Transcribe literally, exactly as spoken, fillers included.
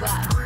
Wow.